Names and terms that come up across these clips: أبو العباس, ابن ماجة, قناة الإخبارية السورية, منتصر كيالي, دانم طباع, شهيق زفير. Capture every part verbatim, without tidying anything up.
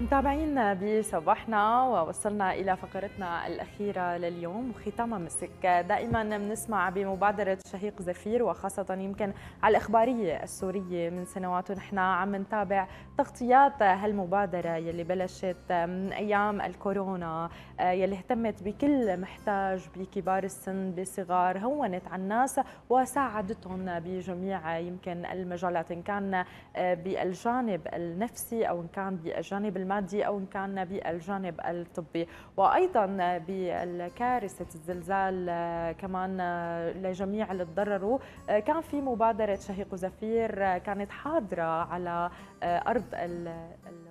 متابعين بصباحنا ووصلنا إلى فقرتنا الأخيرة لليوم وختامها مسك. دائما بنسمع بمبادرة شهيق زفير وخاصة يمكن على الإخبارية السورية من سنوات ونحن عم نتابع تغطيات هالمبادرة يلي بلشت من أيام الكورونا، يلي اهتمت بكل محتاج بكبار السن بصغار، هونت على الناس وساعدتهم بجميع يمكن المجالات، إن كان بالجانب النفسي أو إن كان بالجانب المادي مادي أو إن كان بالجانب الطبي. وأيضا بالكارثة الزلزال كمان لجميع اللي تضرروا كان في مبادرة شهيق زفير كانت حاضرة على أرض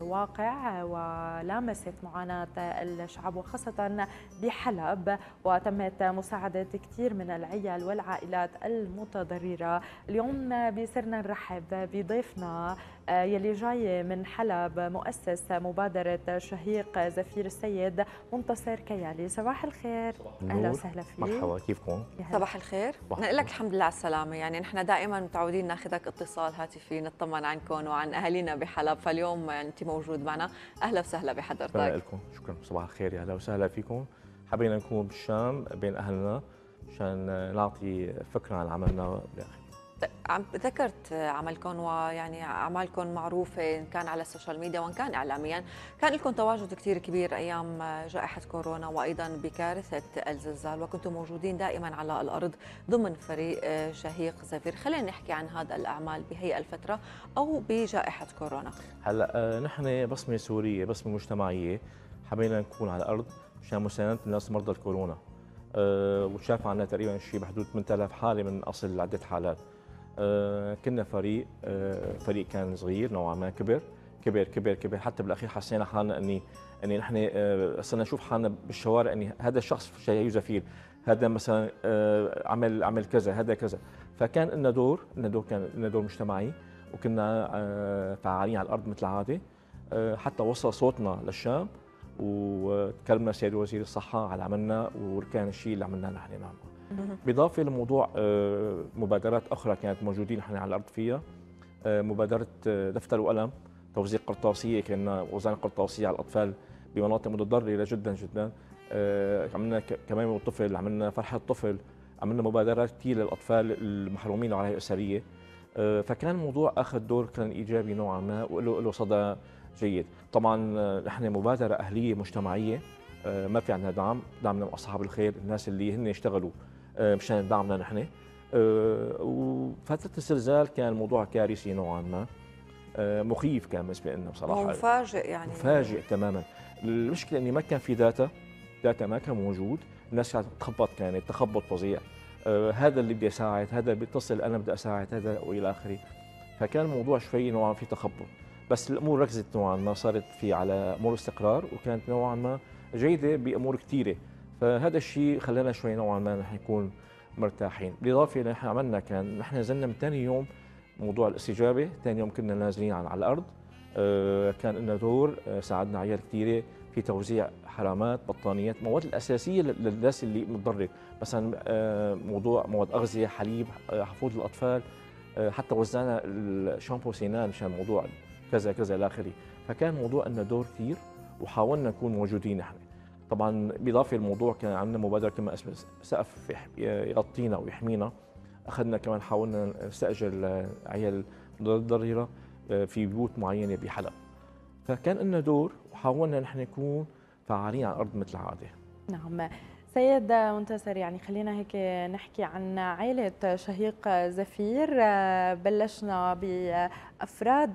الواقع ولامست معاناة الشعب وخاصة بحلب، وتمت مساعدة كثير من العيال والعائلات المتضررة. اليوم بصرنا نرحب بضيفنا يلي جاي من حلب، مؤسس مبادرة شهيق زفير السيد منتصر كيالي. صباح الخير. صباح أهلا وسهلا فيك. مرحبا، كيفكم؟ صباح الخير. نقول لك الحمد لله على السلامة. يعني نحن دائما متعودين ناخذك اتصال هاتفي نطمن عنكم وعن أهالينا بحلب، فاليوم أنت موجود معنا، أهلا وسهلا بحضرتك. شكرا لكم. شكرا. صباح الخير، أهلا وسهلا فيكم. حبينا نكون بالشام بين أهلنا مشان نعطي فكرة عن عملنا بالآخر. عم ذكرت عملكم، ويعني اعمالكم معروفه ان كان على السوشيال ميديا وان كان اعلاميا، كان لكم تواجد كثير كبير ايام جائحه كورونا وايضا بكارثه الزلزال، وكنتم موجودين دائما على الارض ضمن فريق شهيق زفير. خلينا نحكي عن هذا الاعمال بهي الفتره او بجائحه كورونا. هلا نحن بصمه سوريه، بصمه مجتمعيه، حبينا نكون على الارض مشان مساندة الناس مرضى الكورونا، أه وشاف عنا تقريبا شيء بحدود ثمانية آلاف حاله من اصل عده حالات. آه كنا فريق آه فريق كان صغير نوعا ما، كبر كبر كبر كبر حتى بالاخير حسينا حالنا اني اني نحن آه صرنا نشوف حالنا بالشوارع اني هذا الشخص شهيق زفير، هذا مثلا آه عمل عمل كذا، هذا كذا. فكان لنا دور، لنا دور كان لنا دور مجتمعي، وكنا آه فعالين على الارض مثل العاده، آه حتى وصل صوتنا للشام، وتكلمنا سيد وزير الصحه على عملنا وكان الشيء اللي عملناه نحن. نعم. بالاضافه لموضوع مبادرات اخرى كانت موجودين نحن على الارض فيها، مبادره دفتر وقلم، توزيع قرطاسيه، كنا وزعنا قرطاسيه على الاطفال بمناطق متضرره جدا جدا. عملنا كمامه الطفل، عملنا فرحه طفل، عملنا مبادرات كثير للاطفال المحرومين وعلى الاسريه. فكان الموضوع اخذ دور كان ايجابي نوعا ما وله له صدى جيد. طبعا نحن مبادره اهليه مجتمعيه، ما في عندنا دعم، دعمنا من اصحاب الخير، الناس اللي هن يشتغلوا مشان دعمنا نحن. وفتره الزلزال كان الموضوع كارثي نوعا ما، مخيف كان بالنسبه لنا بصراحه، مفاجئ يعني، مفاجئ تماما. المشكله اني ما كان في داتا، داتا ما كان موجود، الناس كانت تخبط، كانت تخبط فظيع، هذا اللي بدي اساعد، هذا بيتصل انا بدي اساعد هذا والى اخره. فكان الموضوع شوي نوعا في تخبط، بس الامور ركزت نوعا ما، صارت في على امور استقرار وكانت نوعا ما جيده بامور كثيره. فهذا الشيء خلانا شوي نوعا ما نحن نكون مرتاحين. بالاضافه اللي نحن عملنا كان نحن نزلنا من ثاني يوم موضوع الاستجابه، ثاني يوم كنا نازلين على الارض، كان لنا دور، ساعدنا عيال كثيره في توزيع حرامات، بطانيات، مواد الاساسيه للناس اللي متضرره، مثلا موضوع مواد اغذيه، حليب، حفوض الاطفال، حتى وزعنا الشامبو سنان مشان موضوع كذا كذا الى اخره. فكان موضوع لنا دور كثير وحاولنا نكون موجودين نحن. طبعا بالاضافه للموضوع كان عندنا مبادره كما اسمها سقف يغطينا ويحمينا، اخذنا كمان حاولنا نستاجر عيال متضرره في بيوت معينه بحلب. فكان لنا دور وحاولنا نحن نكون فعالين على الارض مثل العاده. نعم سيد منتصر، يعني خلينا هيك نحكي عن عائلة شهيق زفير. بلشنا بأفراد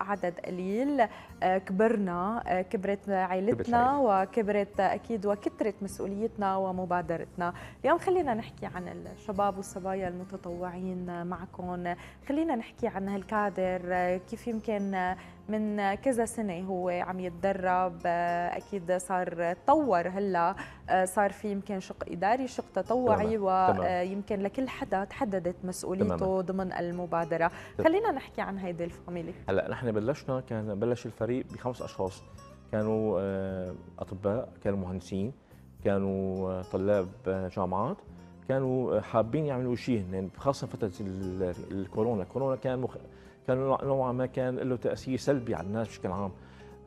عدد قليل، كبرنا، كبرت عائلتنا وكبرت أكيد وكثرت مسؤوليتنا ومبادرتنا. اليوم خلينا نحكي عن الشباب والصبايا المتطوعين معكم، خلينا نحكي عن هالكادر، كيف يمكن من كذا سنة هو عم يتدرب، أكيد صار تطور، هلا صار في يمكن شق إداري، شق تطوعي، ويمكن لكل حدا تحددت مسؤوليته ضمن المبادرة. خلينا نحكي عن هيدي الفاميلي. هلا نحن بلشنا، كان بلش الفريق بخمس أشخاص، كانوا أطباء، كانوا مهندسين، كانوا طلاب جامعات، كانوا حابين يعملوا شيء هن خاصة فترة الكورونا. الكورونا كان مخ... كان نوعا ما كان له تأثير سلبي على الناس بشكل عام،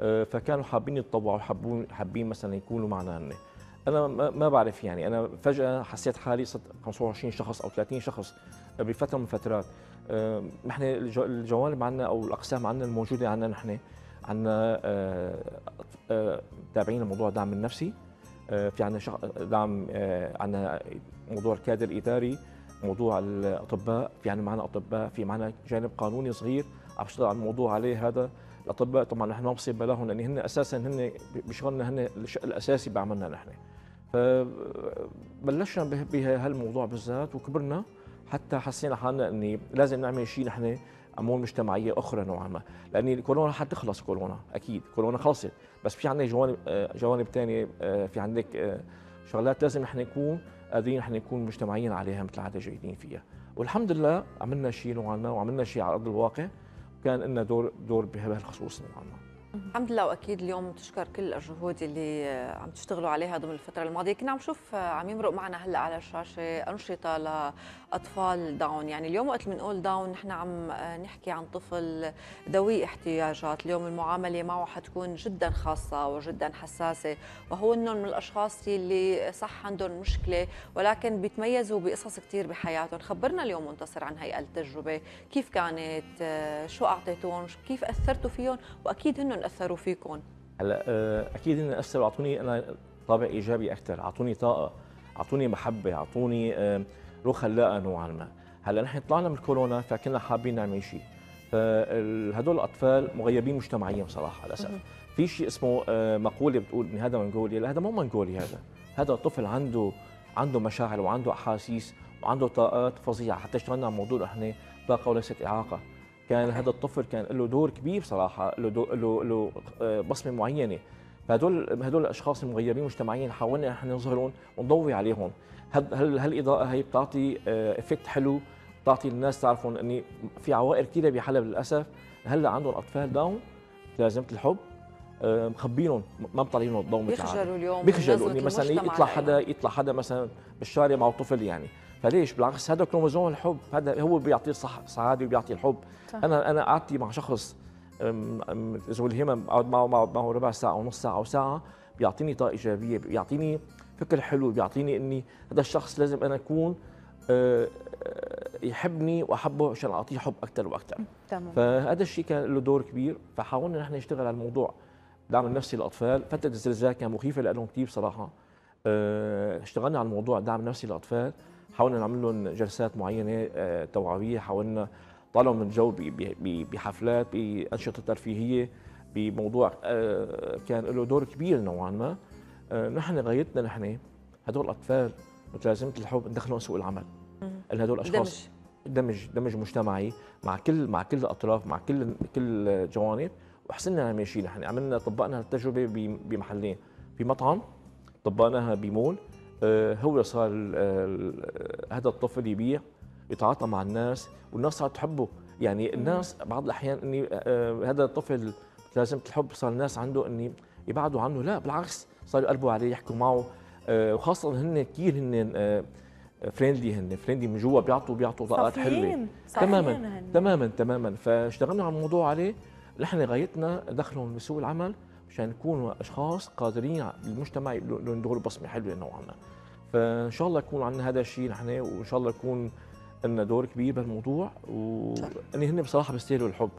فكانوا حابين يتطوعوا، حابين حابين مثلا يكونوا معنا هن. انا ما بعرف يعني، انا فجاه حسيت حالي صرت خمسة وعشرين شخص او ثلاثين شخص بفتره من فترات. نحن الجوانب عندنا او الاقسام عندنا الموجوده عندنا، نحن عندنا تابعين لموضوع الدعم النفسي، في عندنا دعم، عندنا موضوع الكادر الاداري، موضوع الاطباء، في عندنا معنا اطباء، في معنا جانب قانوني صغير عم بشتغل على الموضوع عليه. هذا الاطباء طبعا نحن ما بصير بلاهم لان هن اساسا هن بشغلنا، هن الشق الاساسي بعملنا نحن. فبلشنا بهالموضوع بالذات وكبرنا حتى حسينا حالنا اني لازم نعمل شيء نحن امور مجتمعيه اخرى نوعا ما، لان الكورونا حتخلص. كورونا اكيد كورونا خلصت، بس في عندنا جوانب جوانب ثانيه، في عندك شغلات لازم نحن نكون قادرين نحن نكون مجتمعيين عليها مثل العاده جيدين فيها. والحمد لله عملنا شيء نوعا ما، وعملنا شيء على ارض الواقع، كان لنا دور دور بهالخصوص نوعا ما. الحمد لله. واكيد اليوم تشكر كل الجهود اللي عم تشتغلوا عليها ضمن الفتره الماضيه. كنا عم شوف عم يمرق معنا هلا على الشاشه انشطه لاطفال داون، يعني اليوم وقت بنقول داون نحن عم نحكي عن طفل ذوي احتياجات، اليوم المعامله معه حتكون جدا خاصه وجدا حساسه، وهو انه من الاشخاص اللي صح عندهم مشكله ولكن بيتميزوا بقصص كثير بحياتهم. خبرنا اليوم منتصر عن هي التجربه، كيف كانت، شو اعطيتهم، كيف اثرتوا فيهم، واكيد هن اثروا فيكم. هلا اكيد انه اثروا، اعطوني انا طابع ايجابي اكثر، اعطوني طاقه، اعطوني محبه، اعطوني روح خلاقه نوعا ما. هلا نحن طلعنا من الكورونا فكنا حابين نعمل شيء، فهدول الاطفال مغيبين مجتمعيا بصراحه للاسف. في شيء اسمه مقوله بتقول ان هذا منغولي، لا هذا مو منغولي، هذا هذا طفل عنده عنده مشاعر وعنده احاسيس وعنده طاقات فظيعه. حتى اشتغلنا على موضوع احنا طاقه وليست اعاقه. كان هذا الطفل كان له دور كبير بصراحه، له له له بصمه معينه. فهدول هدول الاشخاص المغيبين مجتمعيا حاولنا نحن نظهرهم ونضوي عليهم. هل هالاضاءه هي بتعطي افكت حلو، بتعطي الناس تعرفهم ان في عوائل كثيره بحلب للاسف هلا عندهم اطفال داون لازمه الحب مخبينهم، ما مطلعينهم الضوء مثل العاده. بيخجلوا اليوم، بيخجلوا انه مثلا يطلع حدا يطلع حدا مثلا بالشارع مع طفل يعني، فليش؟ بالعكس هذا كروموزوم الحب، هذا هو بيعطيه صح سعاده وبيعطيه الحب. طيب. انا انا قعدتي مع شخص ذو الهمم، بقعد معه معه ربع ساعه ونص ساعه وساعه، بيعطيني طاقه ايجابيه، بيعطيني فكر حلو، بيعطيني اني هذا الشخص لازم انا اكون يحبني واحبه عشان اعطيه حب اكثر واكثر. تمام. فهذا الشيء كان له دور كبير، فحاولنا نحن نشتغل على الموضوع الدعم النفسي للاطفال. فتره الزلزال كان مخيفه لهم كثير بصراحه. اشتغلنا على الموضوع الدعم النفسي للاطفال، حاولنا نعمل لهم جلسات معينه توعويه، حاولنا طالعوا من الجو بحفلات، بانشطه ترفيهيه، بموضوع كان له دور كبير نوعا ما. نحن غايتنا نحن هدول الاطفال مثل لازمه الحب ندخلهم سوق العمل، لان هدول اشخاص دمج دمج مجتمعي مع كل مع كل الاطراف، مع كل كل الجوانب. وحسنا نعمل شيء، نحن عملنا طبقنا التجربه بمحلين، بمطعم طبقناها بمول. هو صار هذا الطفل يبيع، يتعاطى مع الناس والناس صارت تحبه. يعني الناس بعض الاحيان اني هذا الطفل لازمه الحب صار الناس عنده اني يبعدوا عنه، لا بالعكس صاروا يقربوا عليه، يحكوا معه، وخاصه هن كثير هن فريندلي، هن فريندلي من جوا، بيعطوا بيعطوا طاقات حلوه. تماما تماما تماما. فاشتغلنا على الموضوع عليه، نحن غايتنا دخلهم بسوق العمل عشان يكونوا اشخاص قادرين المجتمع يدخلوا بصمه حلوه نوعا ما. فان شاء الله يكون عندنا هذا الشيء نحن، وان شاء الله يكون لنا دور كبير بهالموضوع، واني هن بصراحه بيستاهلوا الحب.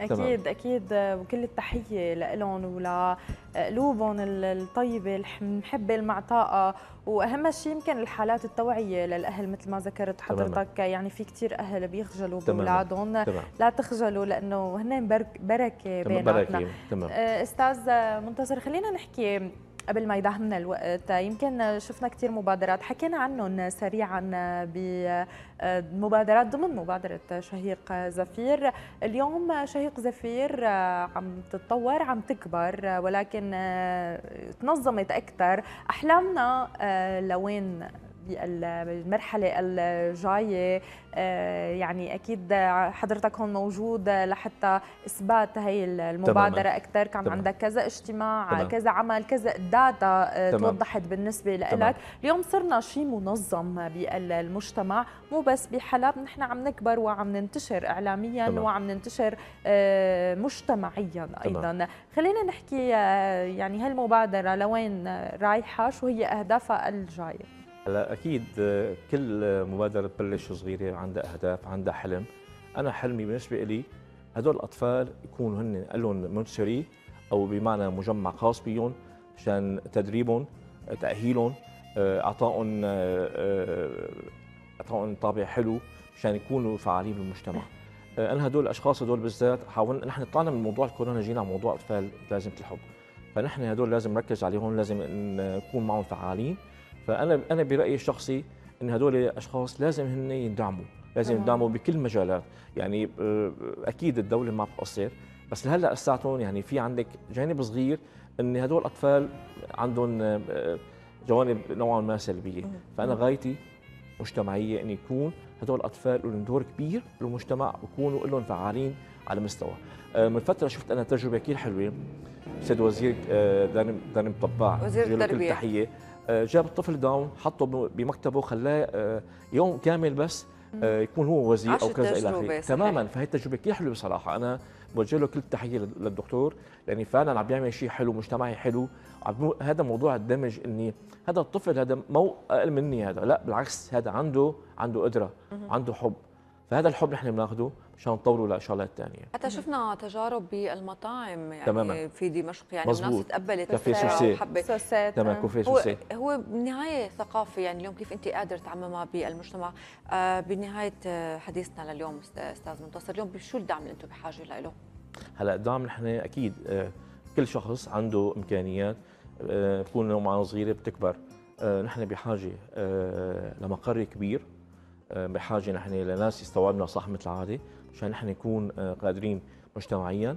اكيد تمام. اكيد وكل التحيه لهم ولقلوبهم الطيبه المحبه المعطاءه، واهم شيء يمكن الحالات التوعيه للاهل مثل ما ذكرت حضرتك. تمام. يعني في كثير اهل بيخجلوا باولادهم، لا تخجلوا لانه هن بركه بيناتنا. استاذ منتصر، خلينا نحكي قبل ما يداهمنا الوقت، يمكن شفنا كثير مبادرات حكينا عنهم سريعا بمبادرات ضمن مبادرة شهيق زفير. اليوم شهيق زفير عم تتطور، عم تكبر، ولكن تنظمت أكثر. أحلامنا لوين بالمرحله الجايه، يعني اكيد حضرتك هون موجود لحتى اثبات هي المبادره اكثر. كان عندك كذا اجتماع، تمام. كذا عمل، كذا داتا توضحت بالنسبه لك. اليوم صرنا شيء منظم بالمجتمع، مو بس بحلب، نحن عم نكبر وعم ننتشر اعلاميا، تمام. وعم ننتشر مجتمعيا ايضا، تمام. خلينا نحكي يعني هالمبادره لوين رايحه، شو هي اهدافها الجايه؟ هلا اكيد كل مبادره بتبلش صغيره، عندها اهداف، عندها حلم. انا حلمي بالنسبه لي هدول الاطفال يكونوا هن لهم منشري او بمعنى مجمع خاص بيهم، مشان تدريبهم، تاهيلهم، اعطائهم اعطائهم طابع حلو مشان يكونوا فعالين بالمجتمع. انا هدول الاشخاص هدول بالذات حاولنا، نحن طلعنا من موضوع الكورونا، جينا على موضوع اطفال لازمه الحب، فنحن هدول لازم نركز عليهم، لازم نكون معهم فعالين. فانا انا برايي الشخصي ان هدول الاشخاص لازم هن يندعموا، لازم يندعموا بكل المجالات. يعني اكيد الدوله ما بتقصر، بس لهلا لساتهم يعني في عندك جانب صغير ان هدول الاطفال عندهم جوانب نوعا ما سلبيه، فانا غايتي مجتمعيه ان يكون هدول الاطفال لهم دور كبير بالمجتمع ويكونوا لهم فعالين على مستوى. من فتره شفت انا تجربه كثير حلوه، سيد وزير دانم دانم طباع، وزير التربيه، تحيه، جاب الطفل داون حطه بمكتبه، خلاه يوم كامل بس يكون هو وزير او كذا الى اخره، تماما. فهي التجربه كثير حلوه بصراحه، انا بوجه له كل التحيه للدكتور، لاني فعلا عم بيعمل شيء حلو مجتمعي حلو. هذا موضوع الدمج، اني هذا الطفل هذا مو اقل مني، هذا لا بالعكس، هذا عنده عنده قدره، عنده حب، فهذا الحب نحن بناخده مشان نطوره لشغلات ثانيه. حتى شفنا تجارب بالمطاعم يعني، تماما. في دمشق يعني الناس تقبلت السوسيه وحبت السوسيه، تمام. كوفيه سوسيه هو بالنهايه ثقافه، يعني اليوم كيف انت قادر تعممها بالمجتمع. آه بنهايه حديثنا لليوم استاذ منتصر، اليوم بشو الدعم اللي انتم بحاجه له؟ هلا الدعم نحن اكيد آه كل شخص عنده امكانيات، آه بتكون نوعا صغيره بتكبر، آه نحن بحاجه آه لمقر كبير، بحاجه نحن لناس يستوعبنا صح مثل العاده، مشان نحن نكون قادرين مجتمعيا.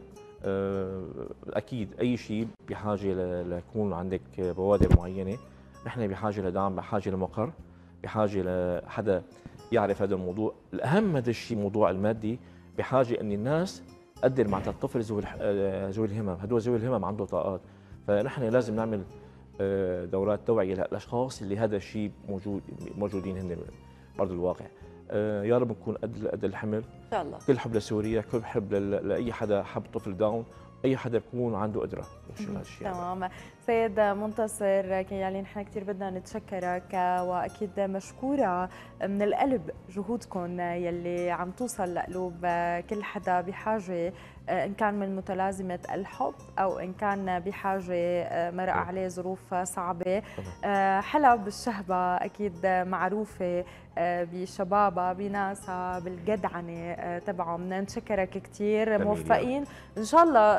اكيد اي شيء بحاجه ليكون عندك بوادر معينه، نحن بحاجه لدعم، بحاجه لمقر، بحاجه لحدا يعرف هذا الموضوع. الاهم هذا الشيء موضوع المادي، بحاجه ان الناس تقدر مع الطفل ذوي ذوي الهمم، هدول ذوي الهمم عنده طاقات، فنحن لازم نعمل دورات توعيه للاشخاص اللي هذا الشيء موجود موجودين هن أرض الواقع. آه يا رب نكون قد قد الحمل ان شاء الله، كل حب لسوريا، كل حب لاي حدا حب طفل داون، اي حدا بيكون عنده قدره يشتغل هالشيء. تمام. سيد منتصر كيالي، نحن كثير بدنا نتشكرك، واكيد مشكوره من القلب جهودكم يلي عم توصل لقلوب كل حدا بحاجه، ان كان من متلازمه الحب او ان كان بحاجه مرق عليه ظروف صعبه. حلب الشهبه اكيد معروفه بشبابها، بناسها، بالجدعنه تبعهم. نشكرك كثير، موفقين ان شاء الله،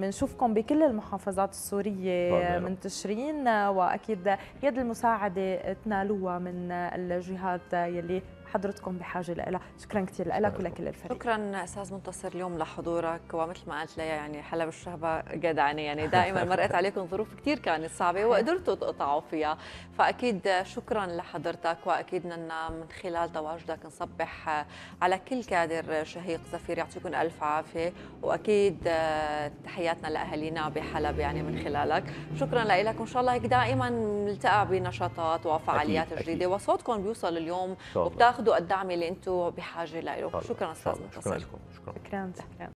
بنشوفكم بكل المحافظات السوريه منتشرين، واكيد يد المساعده تنالوها من الجهات يلي حضرتكم بحاجه لها. شكرا كثير لك ولكل الفريق. شكرا استاذ منتصر اليوم لحضورك، ومثل ما قلت لي يعني حلب الشهبه جدعنه، يعني دائما مرقت عليكم ظروف كثير كانت صعبه وقدرتوا تقطعوا فيها، فاكيد شكرا لحضرتك، واكيد بدنا من خلال تواجدك نصبح على كل كادر شهيق زفير. يعطيكم الف عافيه، واكيد تحياتنا لاهالينا بحلب يعني من خلالك. شكرا لك، وان شاء الله هيك دائما نلتقى بنشاطات وفعاليات جديده، وصوتكم بيوصل اليوم وبتاخذ الدعم اللي انتم بحاجه له. شكرا استاذ منتصر. شكرا.